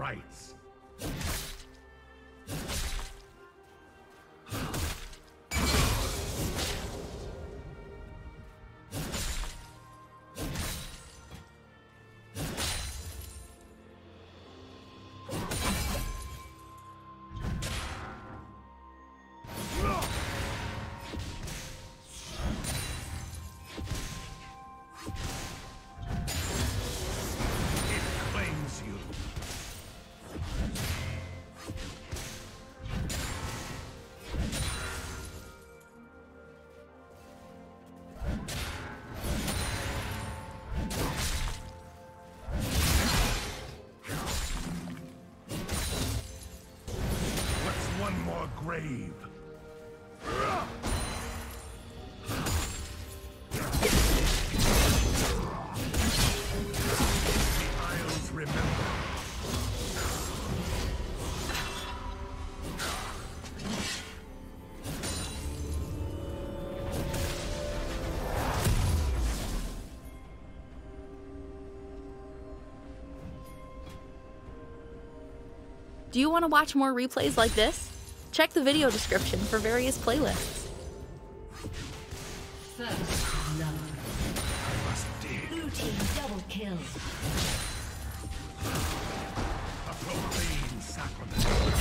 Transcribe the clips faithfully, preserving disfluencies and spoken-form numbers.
rights. Brave. Do you want to watch more replays like this? Check the video description for various playlists. First love. I must dig. Blue team double kill. A profane sacrament.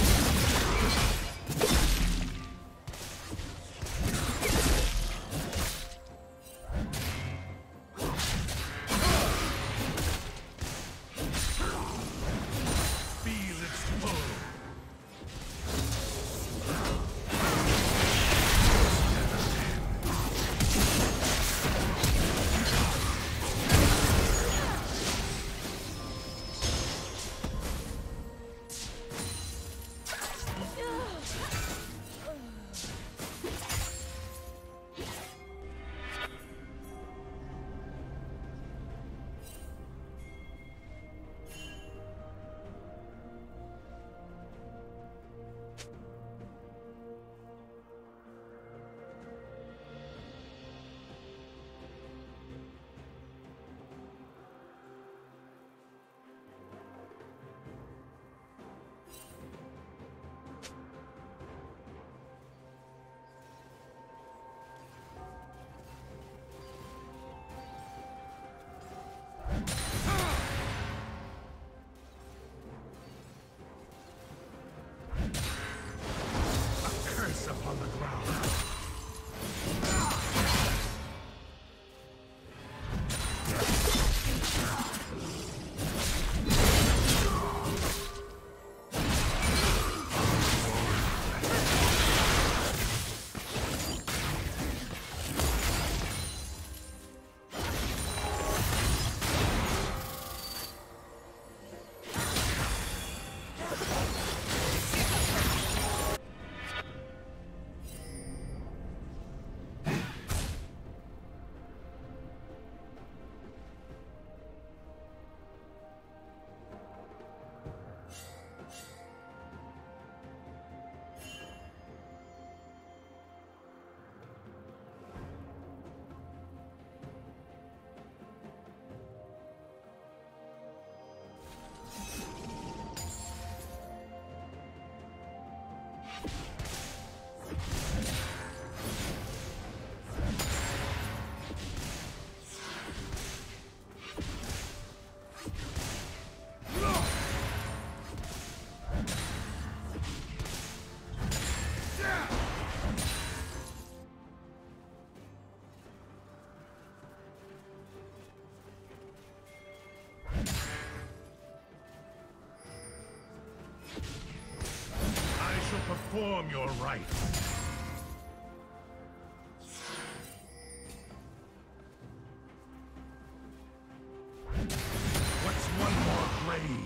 Perform your rights. What's one more grave?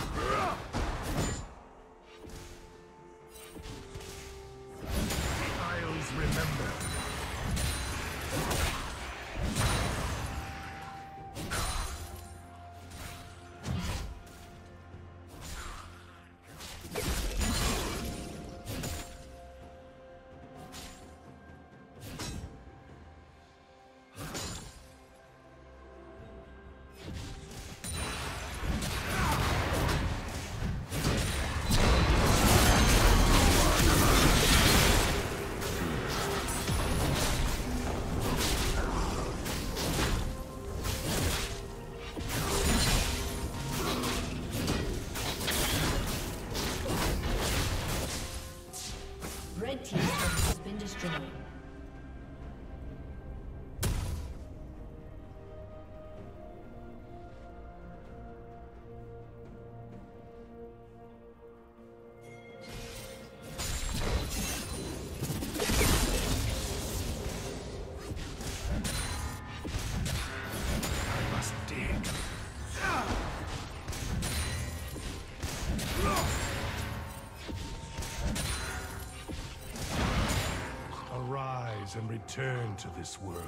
And return to this world.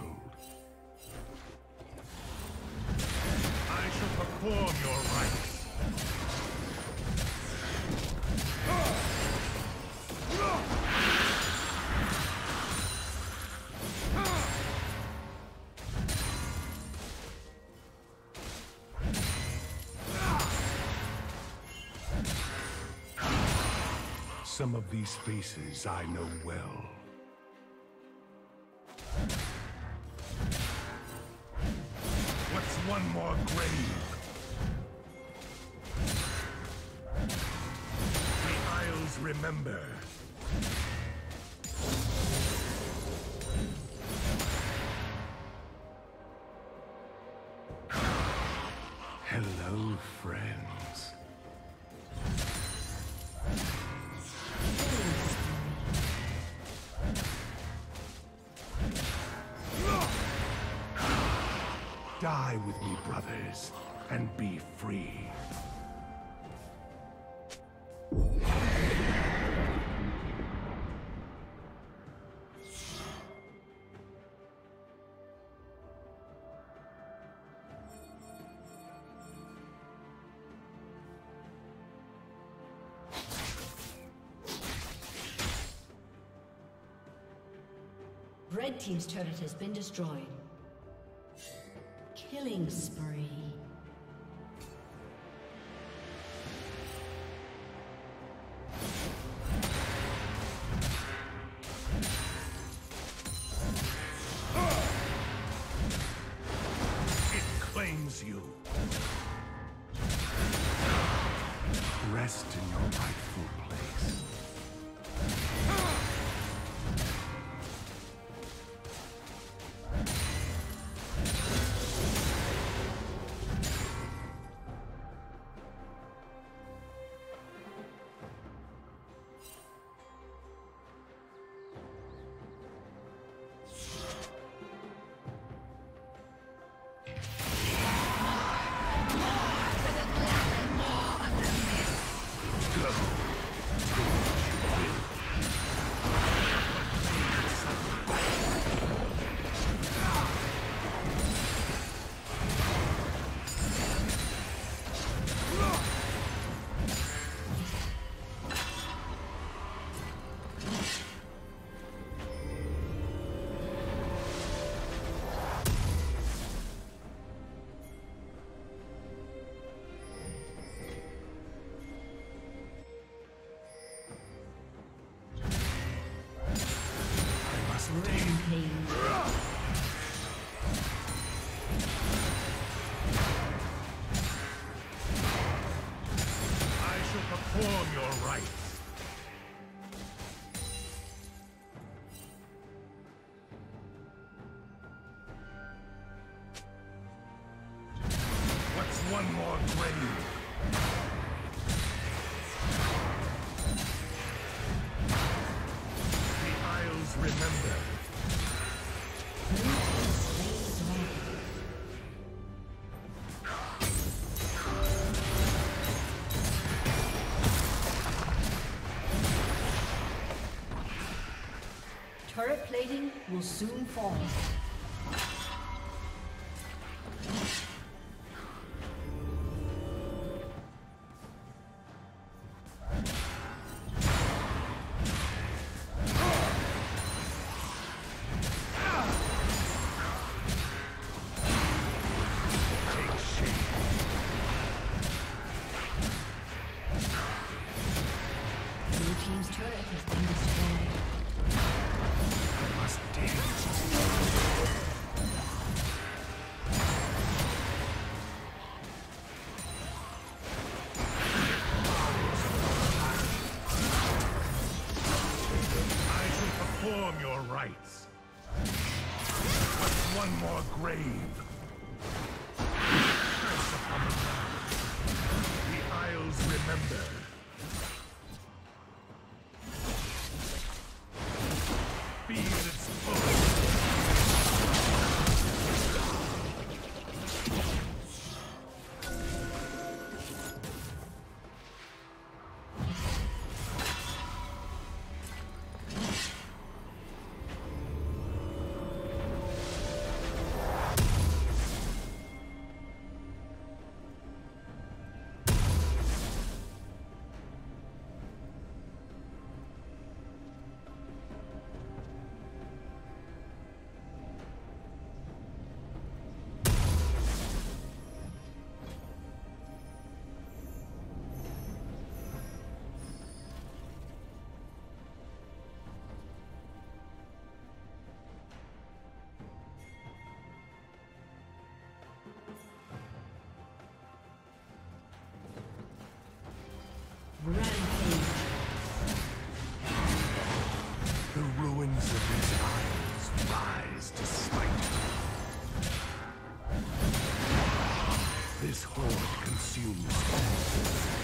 I shall perform your rites. Some of these faces I know well. One more grave. The Isles remember. Hello, friends. Die with me, brothers, and be free. Red Team's turret has been destroyed. Killing spree. It claims you. Rest in your rightful place. Remember. Turret plating will soon fall. The ruins of these islands rise to smite. This horde consumes all.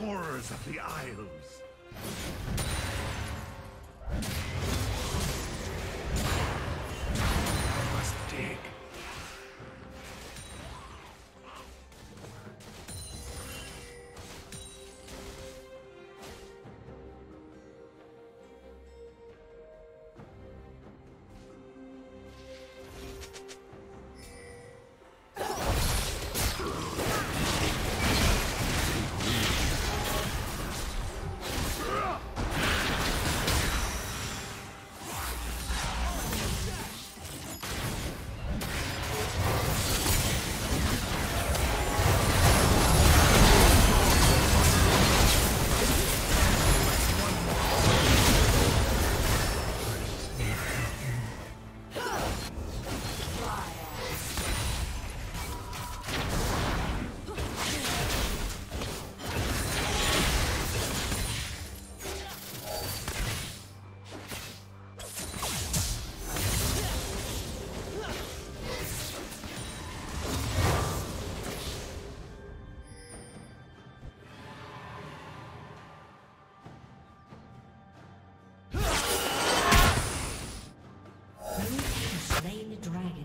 Horrors of the Isles. I must dig. Dragon.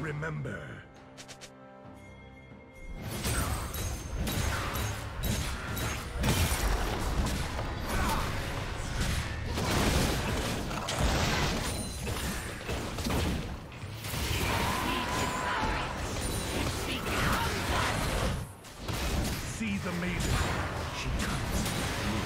Remember. See the maiden. She comes to you.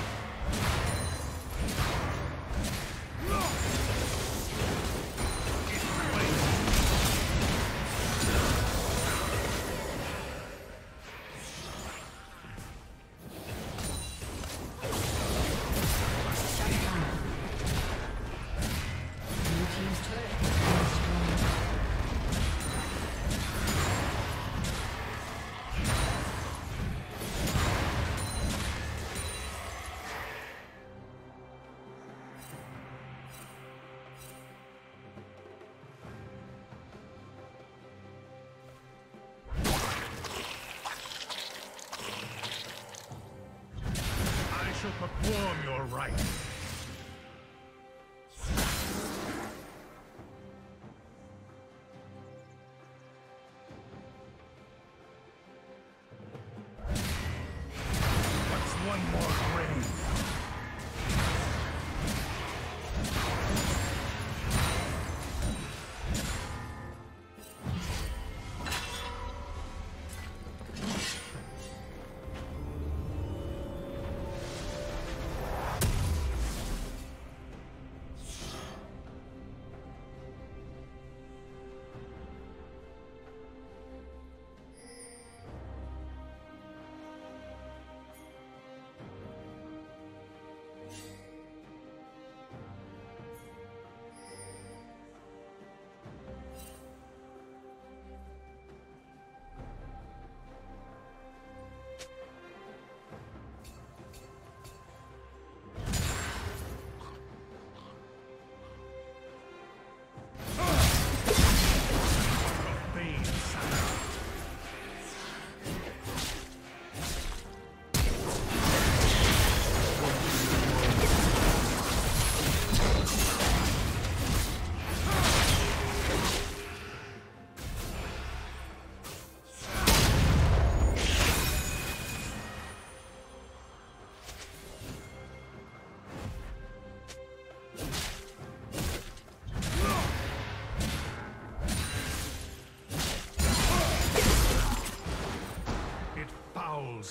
Perform your right. What's one more grave?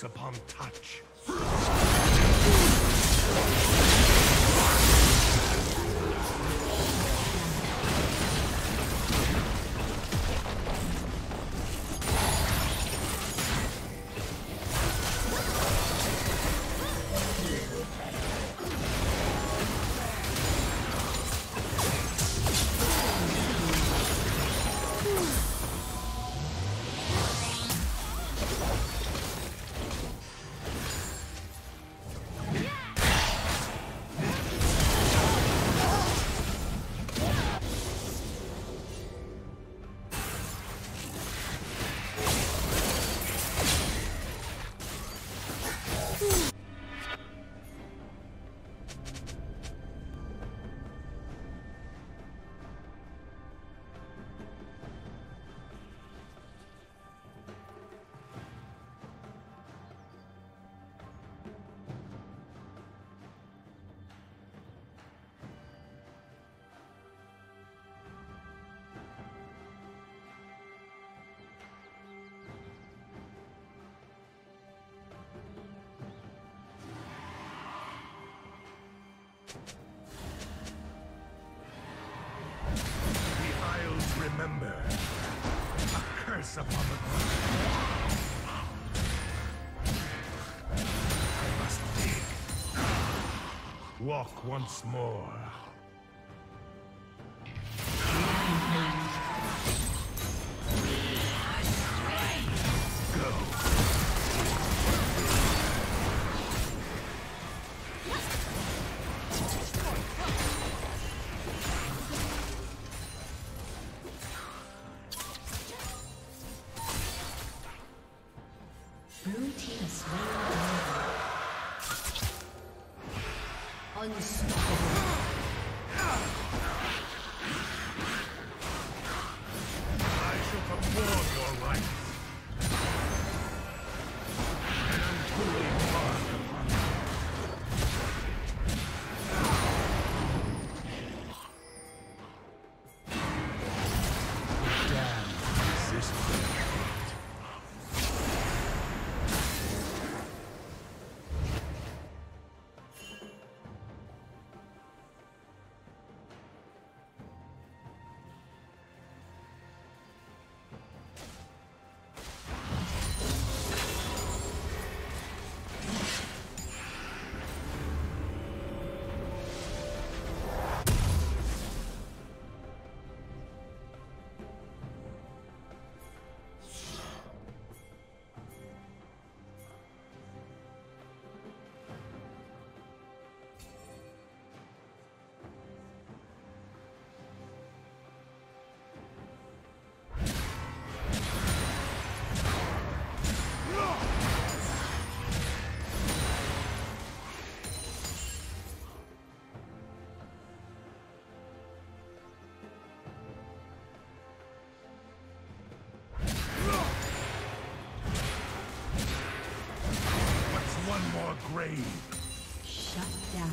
Upon touch. Remember, a curse upon the ground. Walk once more. Grave. Shut down.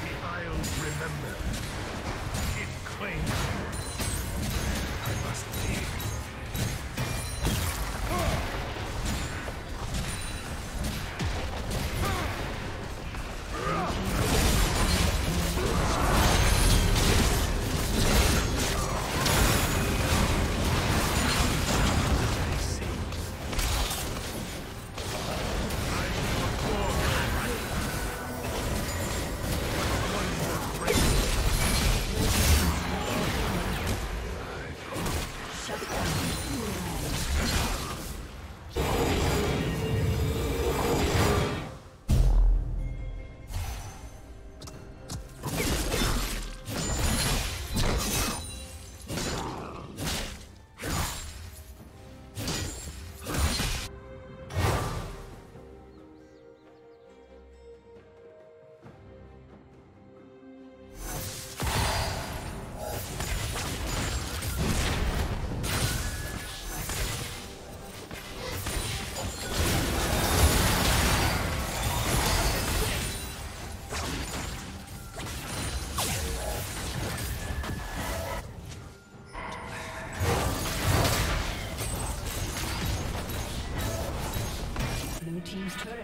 The Isles remember. It claims you. I must leave.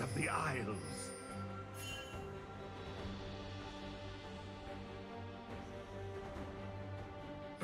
Of the Isles.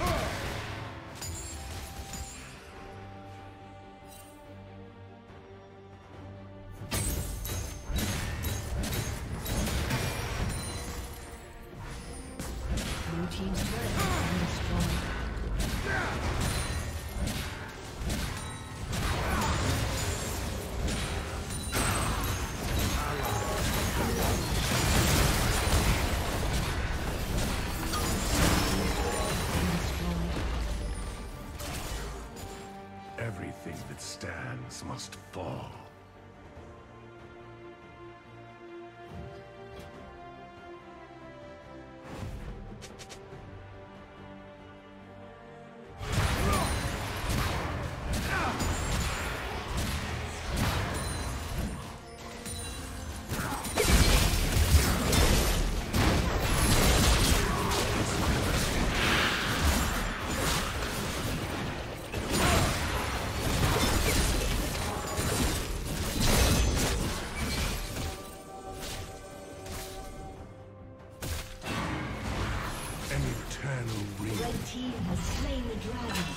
Oh! Blue team's turret has been destroyed. Everything that stands must fall. Red team has slain the dragon.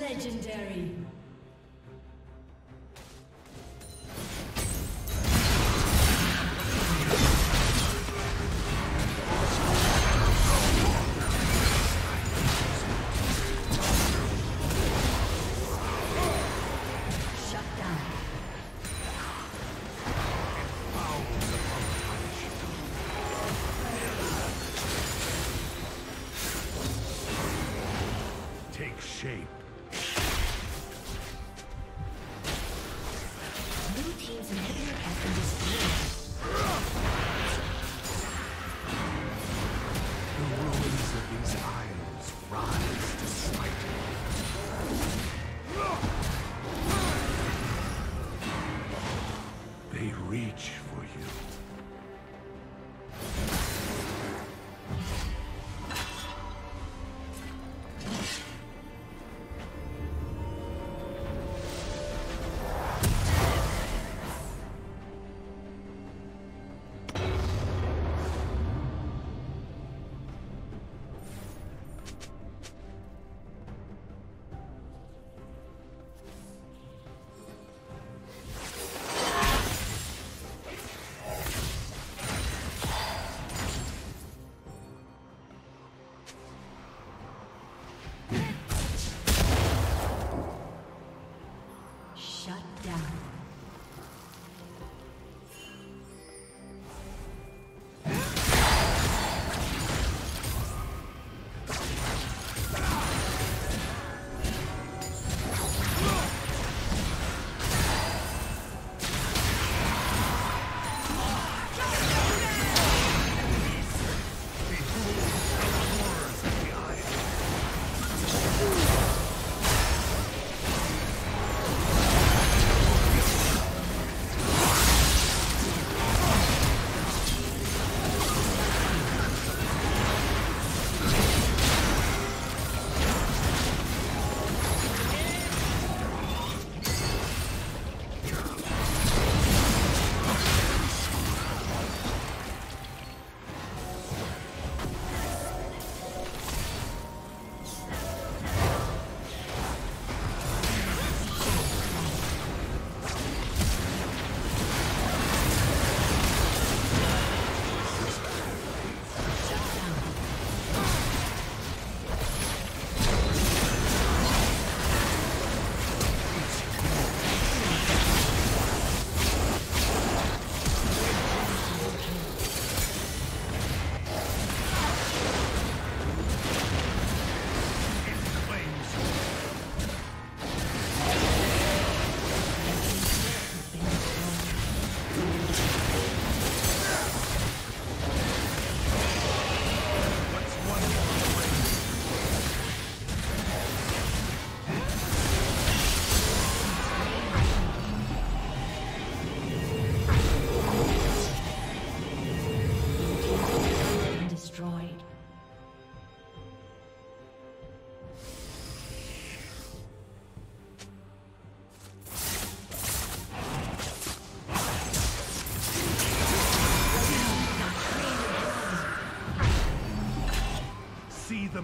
Legendary.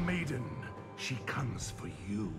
maiden. She comes for you.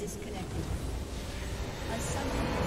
Disconnected. A summoner.